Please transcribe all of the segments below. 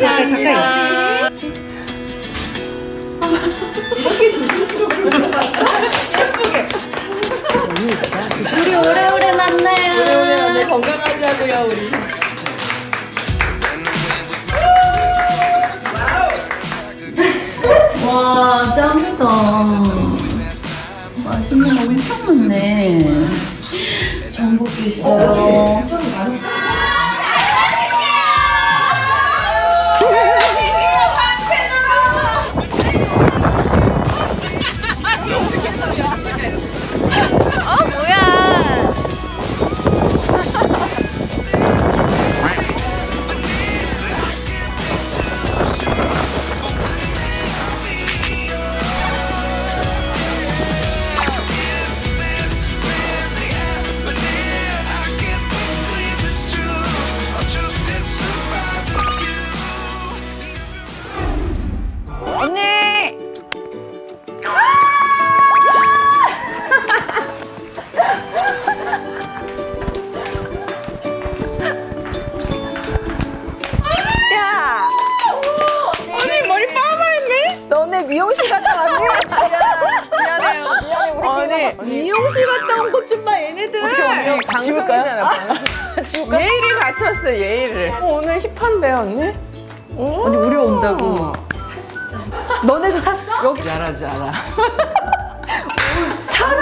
감사합니다. 이렇게 조심스럽게 예쁘게. 우리 오래오래 만나요. 오래오래 건강하게 하고요 우리. 와 짱이다. 맛있는 거 엄청 많네. 전복도 있어요. 미용실 갔다 왔네? 미안해요. 언니. 미용실 갔다 온 것 좀 봐, 얘네들. 어떻게 방송이잖아. 예의를 갖췄어, 예의를. 오늘 힙한데, 언니? 언니, 우리 온다고. 샀어. 너네도 샀어? 여기. 잘하지 않아. 차라!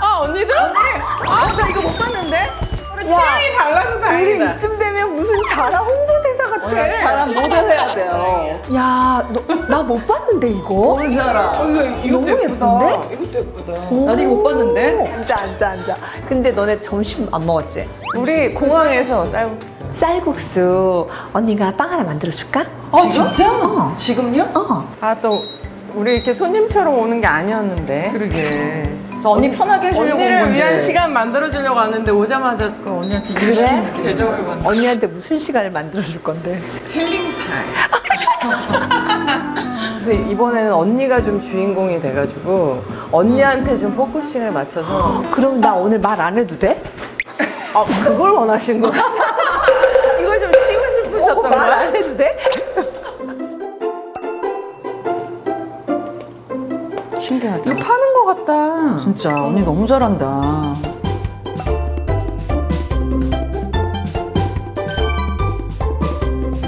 아, 언니도? 언니! 아, 저 이거 못 봤는데? 취향이 달라서 다행이다. 우리 이쯤 되면 무슨 자라 홍보대사 같아. 어, 자라 모델 해야 돼요. 야, 나 못 봤는데 이거? 너무 자라. 너무 예쁜데? 이것도 예쁘다. 나도 이거 못 봤는데? 앉아. 근데 너네 점심 안 먹었지? 우리 공항에서 쌀국수. 쌀국수. 언니가 빵 하나 만들어줄까? 어, 진짜? 어. 지금요? 어. 아, 또 우리 이렇게 손님처럼 오는 게 아니었는데. 그러게. 저 언니 편하게 해주려고 언니를 위한 시간 만들어주려고 하는데 오자마자 어, 언니한테 그래? 계정을 만들어. 언니한테 무슨 시간을 만들어줄 건데? 힐링 타임. 그래서 이번에는 언니가 좀 주인공이 돼가지고 언니한테 좀 포커싱을 맞춰서. 그럼 나 오늘 말 안 해도 돼? 아, 그걸 원하신 거 같아. 이걸 좀 치고 싶으셨던 거야? 말 안 해도 돼? 신기하다. 이거 파는 거 같다. 진짜 언니 너무 잘한다.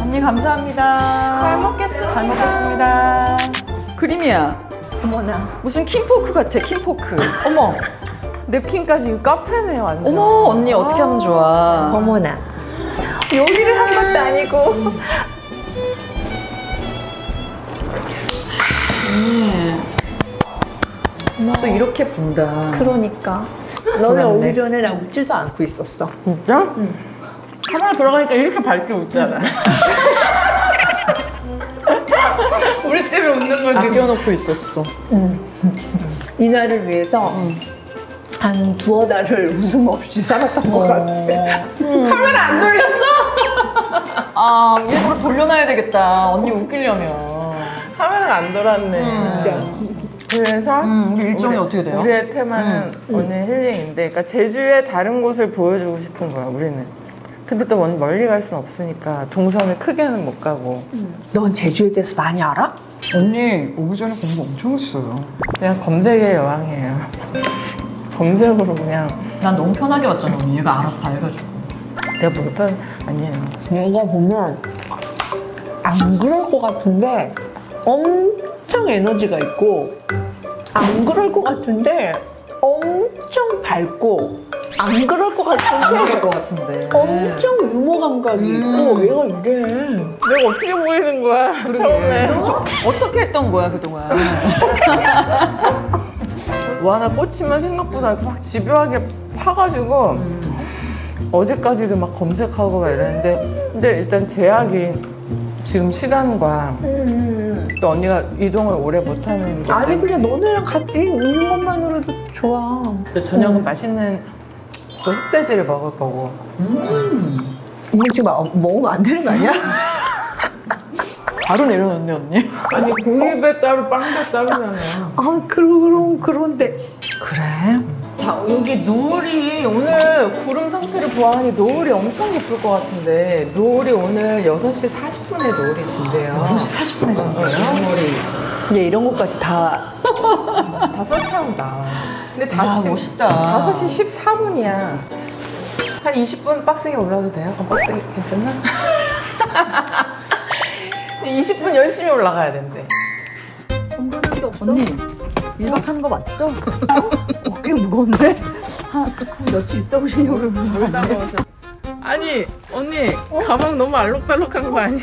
언니 감사합니다. 잘 먹겠습니다. 그림이야. 어머나. 무슨 킴포크 같아, 킴포크. 어머. 냅킨까지 카페네 완전. 어머 언니 어떻게 하면 좋아. 어머나. 요리를 한 것도 아니고. 또 이렇게 본다. 그러니까. 너네 오기 전에 나 웃지도 않고 있었어. 진짜? 응. 카메라 들어가니까 이렇게 밝게 웃잖아. 우리 때문에 웃는 걸 아껴놓고 있었어. 응. 이날을 위해서 한 두어 달을 웃음 없이 살았던 것 같아. 카메라 안 돌렸어? 아, 일부러 돌려놔야 되겠다. 언니 웃기려면. 카메라가 안 돌았네. 진짜. 그래서 우리 일정이 어떻게 돼요? 우리의 테마는 언니 힐링인데, 그러니까 제주의 다른 곳을 보여주고 싶은 거야 우리는. 근데 또 멀리 갈 순 없으니까 동선을 크게는 못 가고. 넌 제주에 대해서 많이 알아? 언니 오기 전에 공부 엄청 했어요. 그냥 검색의 여왕이에요. 검색으로 그냥. 난 너무 편하게 왔잖아 언니. 얘가 알아서 다 해가지고. 내가 볼 편 아니에요. 얘가 보면 안 그럴 것 같은데 엄청 에너지가 있고, 안 그럴 것 같은데 엄청 밝고, 안 그럴 것 같은데, 엄청 유머 감각이 있고. 얘가 이래. 내가 어떻게 보이는 거야 처음에. 어떻게 했던 거야 그동안. 뭐 하나 꽂히면 생각보다 막 집요하게 파가지고 어제까지도 막 검색하고 막 이랬는데, 근데 일단 제약이 지금 시간과 또 언니가 이동을 오래 못하는 게. 아니 그냥 너네랑 같이 있는 것만으로도 좋아. 또 저녁은 맛있는 또 흑돼지를 먹을 거고. 이거 지금 먹으면 안 되는 거 아니야? 바로 내려놓네 언니. 아니 국립에 따로 빵도 따로잖아. 아 그런데 그래? 자, 여기 노을이 오늘 구름 상태를 보아하니 노을이 엄청 예쁠 것 같은데 노을이 오늘 6시 40분에 노을이 진대요. 6시 40분에 진대요? 노을이. 이제 이런 것까지 다 서치한다. 근데 다 멋있다. 5시 14분이야. 한 20분 빡세게 올라도 돼요? 빡세게 괜찮나? 20분 열심히 올라가야 된대. 돈 버는 게 없어? 언니, 밀박하는 거 맞죠? 어? 꽤 무거운데? 한 며칠 있다 오시려고 그러는 거 아니에요? 아니, 언니, 어? 가방 너무 알록달록한 거 아니야?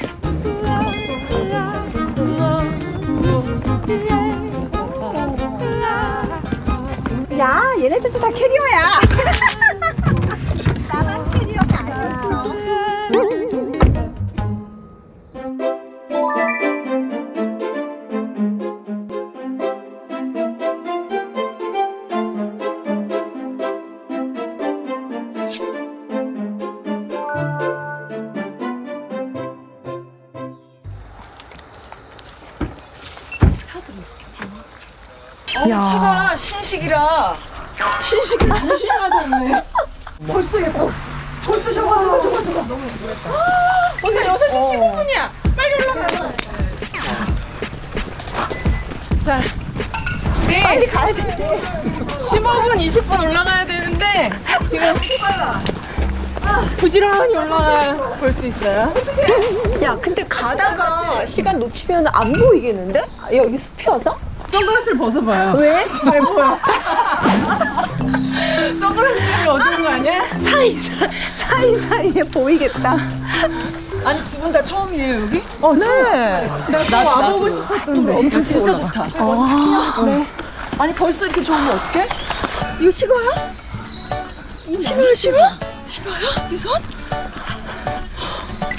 야, 얘네들도 다 캐리어야! 나만 캐리어가 아니었어. 차가 신식이라 무시하나도 없네. 벌써 예뻐. 벌써 저거 너무 예쁘겠다. 언제 6시 15분이야. 빨리 올라가. 자, 네. 빨리 가야 돼. 15분, 20분 올라가야 되는데 지금 부지런히 올라가 볼 수 있어요. 야, 근데 가다가 시간 놓치면 안 보이겠는데? 여기 숲이어서? 선글라스를 벗어봐요. 왜? 잘 보여. 선글라스를 어두운 거 아니야? 사이사이에 보이겠다. 아니, 두 분 다 처음이에요, 여기? 어, 네. 나도 와보고 싶었던데. 엄청 진짜 좋다. 네. 아니, 벌써 이렇게 좋으면 어떡해? 이거 식어요? 식어요? 식어요? 유선?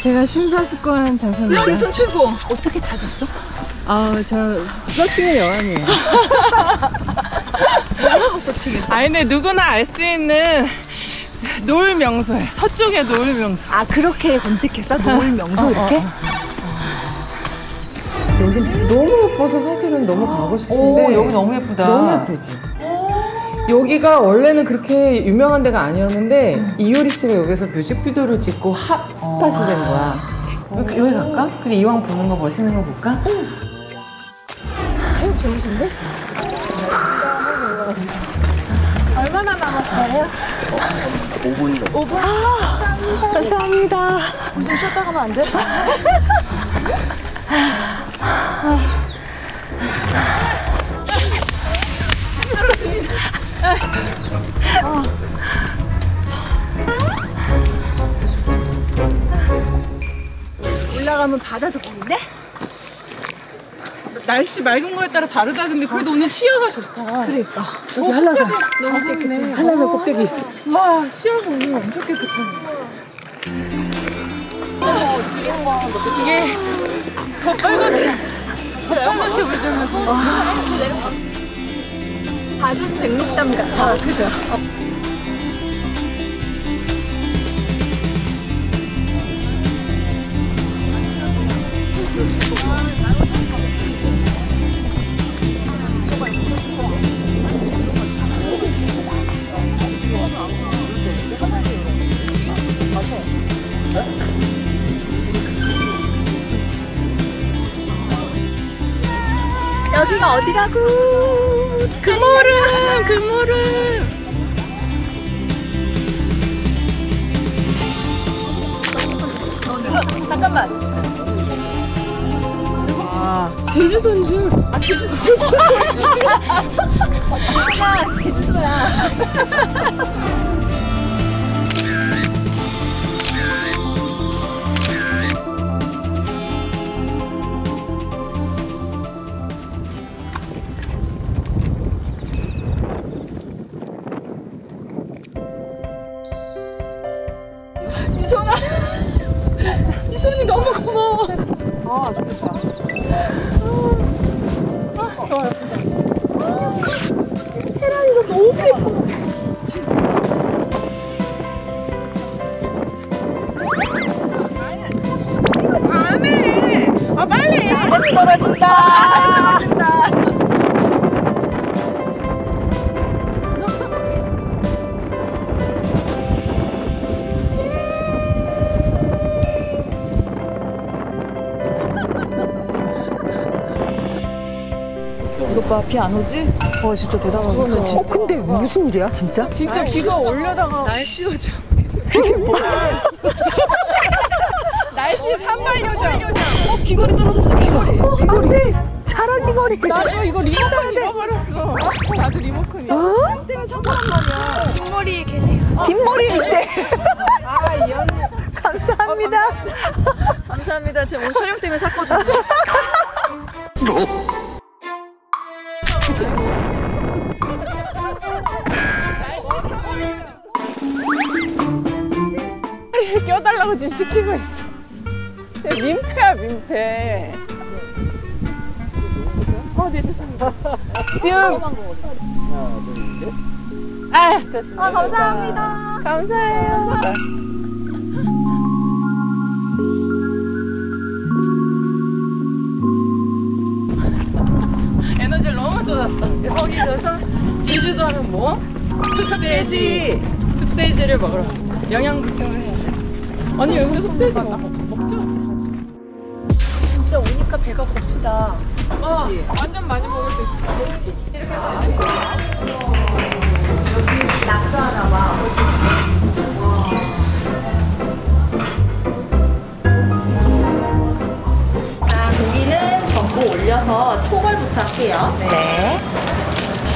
제가 심사숙고한 장소입니다. 유선 최고! 어떻게 찾았어? 아, 저 서칭의 여왕이에요. 뭐라고 서칭했어? 아니, 근데 누구나 알 수 있는 노을 명소예요. 서쪽의 노을 명소. 아, 그렇게 검색했어? 노을 명소 이렇게? 여기 너무 예뻐서 사실은 너무 가고 싶은데. 오, 여기 너무 예쁘다. 너무 예쁘지? 여기가 원래는 그렇게 유명한 데가 아니었는데 이효리 씨가 여기서 뮤직비디오를 찍고 핫 스팟이 된 거야. 여기 갈까? 그래, 이왕 부는 거 멋있는 거 볼까? 좋으신데? 얼마나 남았어요? 5분이요. 5분? 아, 감사합니다. 좀 쉬었다 가면 안 돼? 올라가면 바다도 보이네? 날씨 맑은 거에 따라 다르다. 근데 그래도 오늘 시야가 좋다. 그러니까 여기 한라산 너무 깨끗해. 한라산 꼭대기. 와, 시야가 오늘 엄청 깨끗하네. 이게 더 빨갛게 울면서 다른 백록담 같아. 그죠? 여기가 어디라고? 금오름. 잠깐만. 제주도인 줄. 아, 제주도인 줄. 야, 제주도야. 유선이 너무 고마워. 아, 아주 좋다. 아, 좋아요. 테란이가 너무 예뻐. 이거 안 해. 아, 빨리. 빨리 떨어진다. 떨어진다. 오빠 비 안 오지? 와 진짜 대단하다. 진짜. 근데 무슨 일이야 진짜? 진짜 날 비가 올려다가 날 씌우자. 이게 뭐야? 날씨 산발효장. 귀걸이 떨어졌어. 귀걸이. 안 돼. 자랑 귀걸이. 나도 이거 리모컨 잃어버렸어. 나도 리모컨이야. 나 때문에 샀단 말이야. 뒷머리 계세요. 뒷머리인데. 아 이 언니. 감사합니다. 감사합니다. 제가 오늘 촬영 때문에 샀거든요. 껴달라고 지금 시키고 있어. 민폐야 민폐. 네 됐습니다. 지금 아 됐습니다. 감사합니다. 감사해요. 감사합니다. 에너지를 너무 쏟았어. 거기서 제주도 하면 뭐? 흑돼지. 흑돼지를 먹으러 영양 보충을 해야지. 아니 여기서 흑돼지 먹죠? 진짜 오니까 배가 고프다. 어, 완전 많이 먹을 수 있을 것 같아. 이렇게 해서 여기 낙서 하나 와. 올려서 초벌부터 할게요. 네.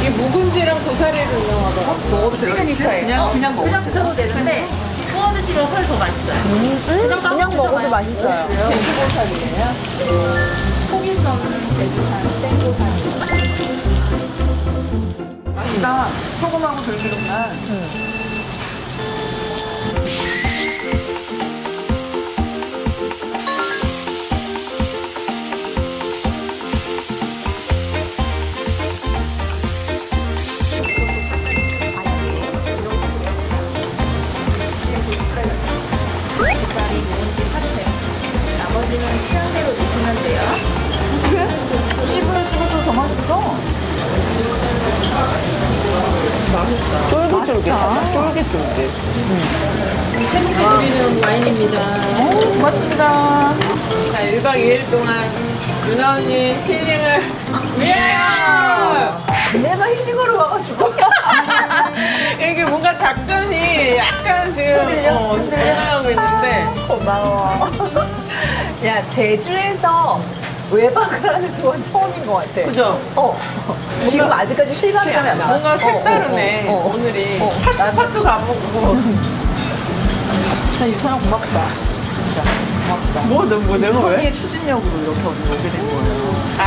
이게 묵은지랑 고사리를 넣어서 먹어도 되니까 그냥 먹어도 되는데 구워 드시면 훨씬 더 맛있어요. 그냥 먹어도 맛있어요. 제주 고사리예요. 속인 넣는 제주산 생고사리. 아까 소금하고 들기름만. 쫄깃쫄깃. 새롭게 드리는 와인입니다. 오, 고맙습니다. 자, 1박 2일 동안 유나 언니 힐링을 위하여! 내가 힐링으로 와가지고. 이게 뭔가 작전이 약간 지금 늘어나고 있는데. 고마워. 야, 제주에서 외박을 하는 건 처음인 것 같아. 그죠? 지금 뭔가, 아직까지 실감이 안 나. 뭔가 색다르네. 오늘이. 팥도 가보고. 진짜 유선아 고맙다. 진짜 고맙다. 내가 왜? 유선이의 추진력으로 이렇게 오게 된 거예요. 아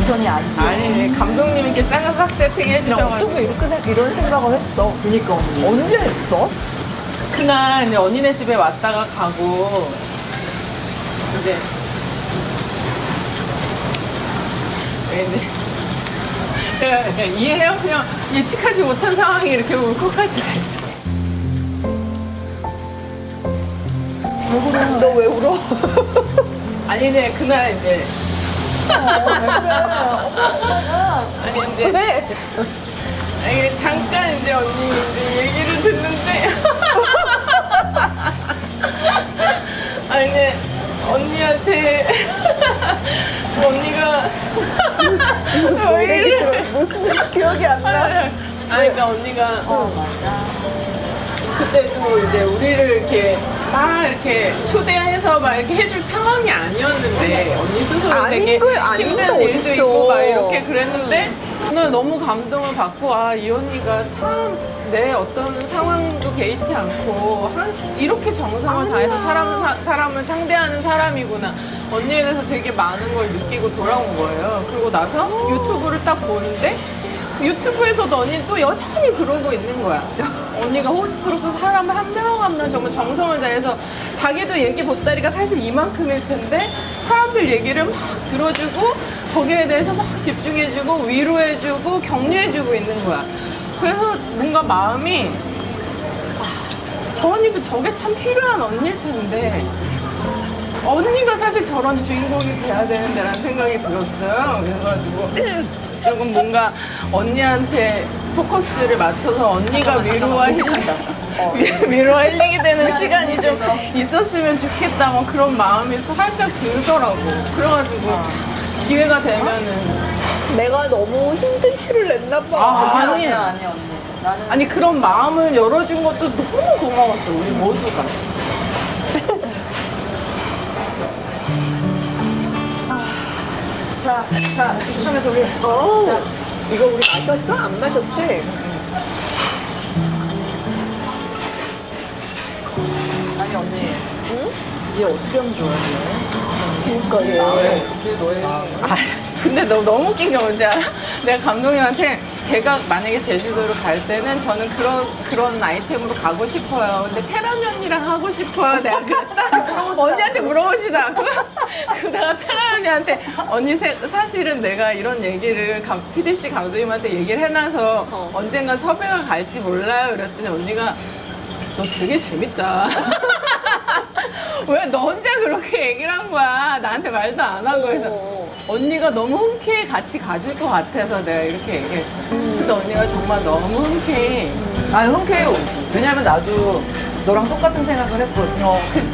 유선이 아니지. 아니 감독님께 짱각 세팅 해주셔가지고. 어떻게 이런 생각을 했어? 그니까 언니. 언제 했어? 그날 이제 언니네 집에 왔다가 가고 이제. 이해해요? 그냥 예측하지 못한 상황이 이렇게 울컥할 때가 있어. 왜 울어? 너 왜 울어? 아니네, 그날 이제. 아니, 근데. 아니, 잠깐 이제 언니 이제 얘기를 듣는데. 아니, 언니한테. 언니가. 무슨 일이 무슨 기억이 안 나? 아니 그러니까 언니가 맞아. 그때 또 이제 우리를 이렇게 막 이렇게 초대해서 막 이렇게 해줄 상황이 아니었는데 언니 스스로 되게 힘든 일도 있고 막 이렇게 그랬는데 오늘 너무 감동을 받고 아 이 언니가 참 내 어떤 상황도 개의치 않고 이렇게 정성을 다해서 사람을 상대하는 사람이구나. 언니에 대해서 되게 많은 걸 느끼고 돌아온 거예요. 그러고 나서 유튜브를 딱 보는데 유튜브에서도 언니는 또 여전히 그러고 있는 거야. 언니가 호스트로서 사람 한 명 한 명 정말 정성을 다해서 자기도 얘기 보따리가 사실 이만큼일 텐데 사람들 얘기를 막 들어주고 거기에 대해서 막 집중해주고 위로해주고 격려해주고 있는 거야. 그래서 뭔가 마음이 저 언니도 저게 참 필요한 언니일 텐데 언니가 사실 저런 주인공이 돼야 되는데라는 생각이 들었어요. 그래가지고 조금 뭔가 언니한테 포커스를 맞춰서 언니가 위로와 위로와 힐링이 되는 시간이 좀 있었으면 좋겠다 뭐 그런 마음이 살짝 들더라고. 그래가지고 기회가 되면은 내가 너무 힘든 티를 냈나 봐. 아니야 언니. 나는 아니 그런 마음을 열어준 것도 너무 고마웠어 우리 모두가. 자, 시청에서 우리. 자, 이거 우리 마셨어? 안 마셨지? 아니 언니. 응? 얘 어떻게 하면 좋아해? 그러니까 얘. 근데 너무 웃긴 게 뭔지 알아? 내가 감독님한테 제가 만약에 제주도로 갈 때는 저는 그런 아이템으로 가고 싶어요. 근데 테란 언니랑 하고 싶어요. 내가 그랬다. 언니한테 물어보지도 않고. 그러다가 테란 언니한테 언니 사실은 내가 이런 얘기를 PDC 감독님한테 얘기를 해놔서 언젠가 섭외가 갈지 몰라요. 그랬더니 언니가 너 되게 재밌다. 왜 너 혼자 그렇게 얘기를 한 거야? 나한테 말도 안 한 거에서. 언니가 너무 흔쾌히 같이 가줄 것 같아서 내가 이렇게 얘기했어. 근데 언니가 정말 너무 흔쾌히. 아니 흔쾌해요. 왜냐면 나도 너랑 똑같은 생각을 했거든.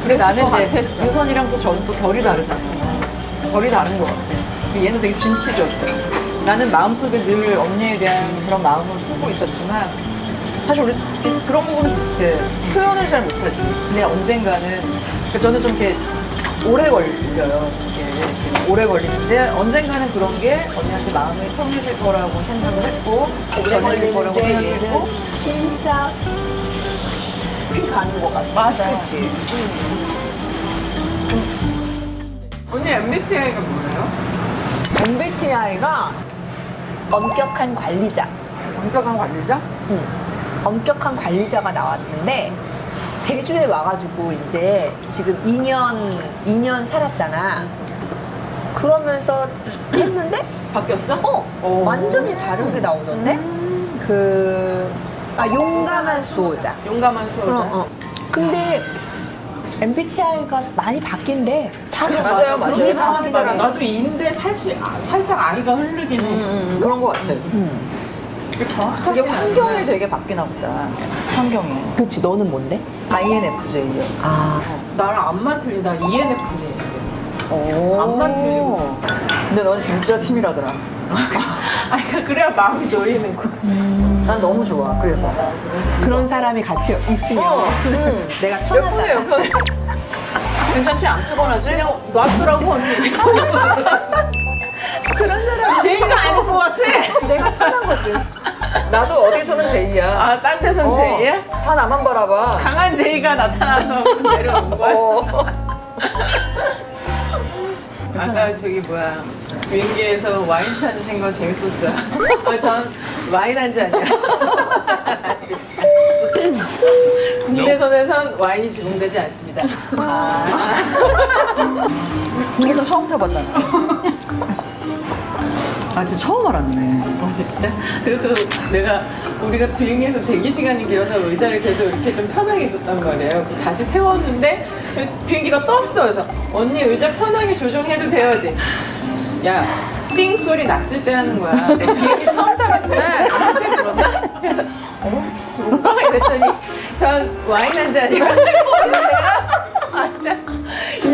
근데 나는 이제 유선이랑 또 결이 다르잖아. 결이 다른 것 같아. 얘는 되게 진취적이야. 나는 마음속에 늘 언니에 대한 그런 마음을 품고 있었지만 사실 우리 그런 부분은 비슷해. 표현을 잘 못하지. 근데 언젠가는 저는 좀 이렇게 오래 걸려요. 오래 걸리는데 언젠가는 그런 게 언니한테 마음이 통해질 거라고 생각을 했고 오래 걸릴 거라고 생각했고 진짜 휙 가는 것 같아. 맞아. 그치? 언니 MBTI가 뭐예요? MBTI가 엄격한 관리자. 엄격한 관리자? 응. 엄격한 관리자가 나왔는데 제주에 와가지고 이제 지금 2년 살았잖아. 그러면서 했는데 바뀌었어? 완전히 다른 게 나오던데? 용감한 수호자. 용감한 수호자. 근데 MBTI가 많이 바뀐대. 맞아요. 상황에 따라 나도 인데 사실 살짝 아이가 흐르긴 해. 그런 거 같아. 그게 환경이 되게 바뀌나 보다. 환경이. 그렇지. 너는 뭔데? INFJ야. 나랑 안 맞들리. 나 ENFJ. 안만 들리고. 근데 너는 진짜 치밀하더라. 아니 그래야 마음이 놓이는 거야. 난 너무 좋아. 그래서 그런 사람이 같이 있으면 내가 편하잖아. 예쁘네요. 괜찮지? 안 피곤하지? 그냥 놔두라고 언니. 그런 사람이 제이가 아닌 것 같아. 내가 편한 거지. 나도 어디서는 제이야. 딴 데서는 제이야? 다 나만 바라봐. 강한 제이가 나타나서 내려온 거야. 아까 저기 뭐야 윙기에서 와인 찾으신 거 재밌었어요. 전 와인 한 잔이야. 국내선에선 와인이 제공되지 않습니다. 국내선 처음 타봤잖아. 진짜 처음 알았네. 진짜? 그래서 우리가 비행기에서 대기 시간이 길어서 의자를 계속 이렇게 좀 편하게 있었단 말이에요. 다시 세웠는데 비행기가 떴어. 그래서 언니 의자 편하게 조정해도 돼요. 이제 야, 띵 소리 났을 때 하는 거야. 비행기 처음 타봤구나. 그래서 뭔가 이랬더니 전 와인 한 잔이고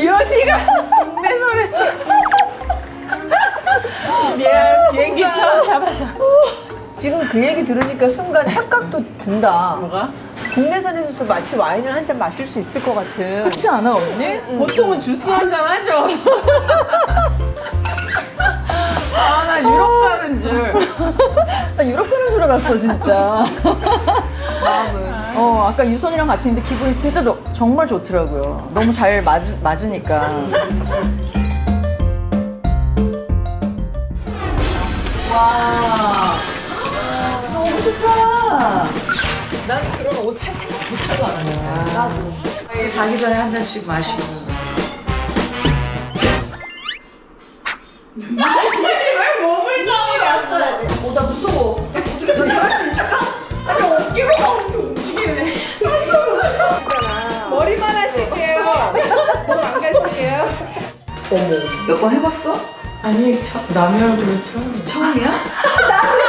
이 언니가 국내 소리. 미안, 비행기 처음 타봐서. 지금 그 얘기 들으니까 순간 착각도 든다. 뭐가? 국내선에서도 마치 와인을 한 잔 마실 수 있을 것 같은. 그렇지 않아 언니? 보통은 주스 한 잔 하죠. 나 유럽 가는 줄. 나 유럽 가는 줄 알았어 진짜. 마음은. 아까 유선이랑 같이 있는데 기분이 진짜 정말 좋더라고요. 너무 잘 맞으니까. 너무 좋다. 나는 그런 옷 살 생각조차도 안 하네. 나도. 자기 전에 한 잔씩 마시고. 왜 몸을 나와야 돼? 나 무서워. 너 이럴 수 있을까? 아니, 어깨가 막 움직이네. 머리만 하실게요. 뭐 안 가실게요? 몇 번 해봤어? 아니, 라면을 처음이야. 처음이야?